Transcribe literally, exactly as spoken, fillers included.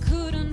couldn't